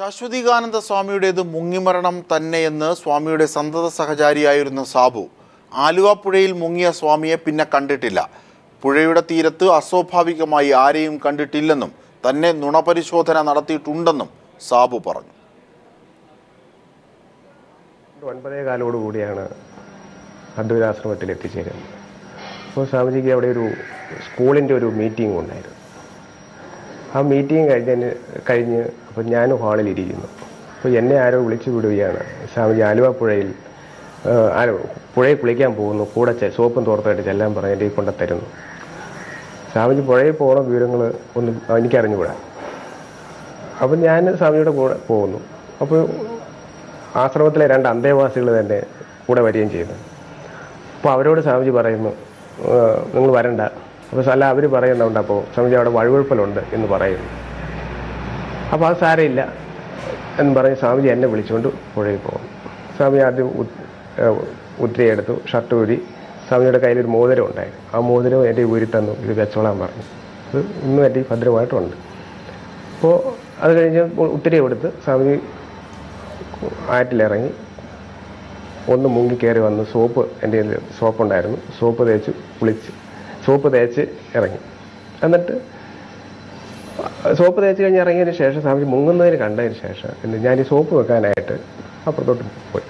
ശാശ്വതികാനന്ദ സ്വാമിയുടേത് മുങ്ങിമരണം തന്നെയെന്ന് സ്വാമിയുടെ സന്തത സഹചാരിയായിരുന്ന സാബു ആലുവ പുഴയിൽ മുങ്ങിയ സ്വാമിയെ പിന്നെ കണ്ടിട്ടില്ല. പുഴയുടെ തീരത്ത് അസ്വാഭാവികമായി ആരെയും കണ്ടിട്ടില്ലെന്നും തന്നെ നുണപരിശോധന നടത്തിയിട്ടുണ്ടെന്നും സാബു പറഞ്ഞു. 9:15 കൂടിയാണ് അദ്വൈതാശ്രമത്തിൽ എത്തിച്ചേരുന്നത്. അപ്പോൾ സ്വാമിജിക്ക് അവിടെ ഒരു സ്കൂളിൻ്റെ ഒരു മീറ്റിംഗ് ഉണ്ടായിരുന്നു. ആ മീറ്റിംഗ് കഴിഞ്ഞ് അപ്പോൾ ഞാനും ഹാളിലിരിക്കുന്നു. അപ്പോൾ എന്നെ ആരോ വിളിച്ചു വിടുകയാണ്, സ്വാമിജി ആലുവ പുഴയിൽ ആരോ പുഴയിൽ കുളിക്കാൻ പോകുന്നു, കൂടെ സോപ്പും തോർത്തായിട്ട് ചെല്ലാൻ പറഞ്ഞ് എൻ്റെ കൊണ്ടുത്തരുന്നു. സ്വാമിജി പുഴയിൽ പോകണ വിവരങ്ങൾ ഒന്നും എനിക്കറിഞ്ഞുകൂടാ. അപ്പം ഞാൻ സ്വാമിജിയുടെ കൂടെ പോകുന്നു. അപ്പോൾ ആശ്രമത്തിലെ 2 അന്തേവാസികൾ തന്നെ കൂടെ വരികയും ചെയ്യുന്നു. അപ്പോൾ അവരോട് സ്വാമിജി പറയുന്നു, നിങ്ങൾ വരണ്ട. അപ്പോൾ അല്ല, അവർ പറയുന്നുണ്ട്, അപ്പോൾ സ്വാമിജി അവിടെ വഴുവഴുപ്പലുണ്ട് എന്ന് പറയുന്നു. അപ്പോൾ അത് സാരമില്ല എന്ന് പറഞ്ഞ് സ്വാമിജി എന്നെ വിളിച്ചുകൊണ്ട് പുഴയിൽ പോകും. സ്വാമിജി ആദ്യം ഉത്തിരിയെടുത്തു, ഷർട്ട് ഊരി. സ്വാമിജിയുടെ കയ്യിലൊരു മോതിരം ഉണ്ടായിരുന്നു. ആ മോതിരം എൻ്റെ ഊരി തന്നു, ഇത് വെച്ചോളാൻ പറഞ്ഞു. അത് ഇന്നും എൻ്റെ ഭദ്രമായിട്ടുണ്ട്. അപ്പോൾ അത് കഴിഞ്ഞ് ഉത്തിരി എടുത്ത് സ്വാമിജി ആറ്റിലിറങ്ങി ഒന്ന് മുങ്ങി കയറി വന്ന് സോപ്പ് എൻ്റെ കയ്യിൽ സോപ്പുണ്ടായിരുന്നു, സോപ്പ് തേച്ച് കുളിച്ച് ഇറങ്ങി. എന്നിട്ട് സോപ്പ് തേച്ച് കഴിഞ്ഞ് ഇറങ്ങിയതിന് ശേഷം സ്വാമിജി മുങ്ങുന്നതിന് കണ്ടതിന് ശേഷം എന്നിട്ട് ഞാൻ ഈ സോപ്പ് വെക്കാനായിട്ട് അപ്പുറത്തോട്ട് പോയി.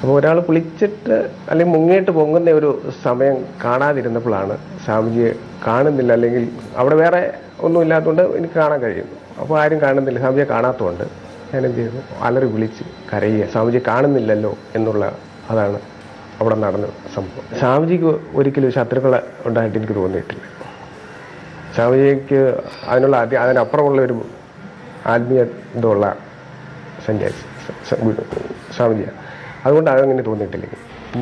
അപ്പോൾ ഒരാൾ കുളിച്ചിട്ട് അല്ലെങ്കിൽ മുങ്ങിയിട്ട് പൊങ്ങുന്ന ഒരു സമയം കാണാതിരുന്നപ്പോഴാണ് സ്വാമിജിയെ കാണുന്നില്ല, അല്ലെങ്കിൽ അവിടെ വേറെ ഒന്നും ഇല്ലാത്തതുകൊണ്ട് എനിക്ക് കാണാൻ കഴിയുന്നു. അപ്പോൾ ആരും കാണുന്നില്ല, സ്വാമിജിയെ കാണാത്തതുകൊണ്ട് ഞാൻ എന്ത് ചെയ്തു, അലറി വിളിച്ച് കരയുക, സ്വാമിജി കാണുന്നില്ലല്ലോ എന്നുള്ള. അതാണ് അവിടെ നടന്ന സംഭവം. സ്വാമിജിക്ക് ഒരിക്കലും ശത്രുക്കളെ ഉണ്ടായിട്ട് എനിക്ക് തോന്നിയിട്ടില്ല. സ്വാമിജിക്ക് അതിനപ്പുറമുള്ള ഒരു ആത്മീയതുള്ള സന്യാസി സ്വാമിജിയാണ്. അതുകൊണ്ട് അതങ്ങനെ തോന്നിയിട്ടില്ല.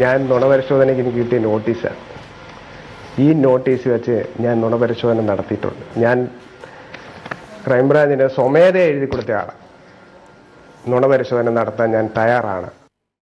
ഞാൻ നുണപരിശോധനയ്ക്ക് എനിക്ക് കിട്ടിയ നോട്ടീസാണ്. ഈ നോട്ടീസ് വെച്ച് ഞാൻ നുണപരിശോധന നടത്തിയിട്ടുണ്ട്. ഞാൻ ക്രൈംബ്രാഞ്ചിന് സ്വമേധയെ എഴുതി കൊടുത്ത ആളാണ്. നുണപരിശോധന നടത്താൻ ഞാൻ തയ്യാറാണ്.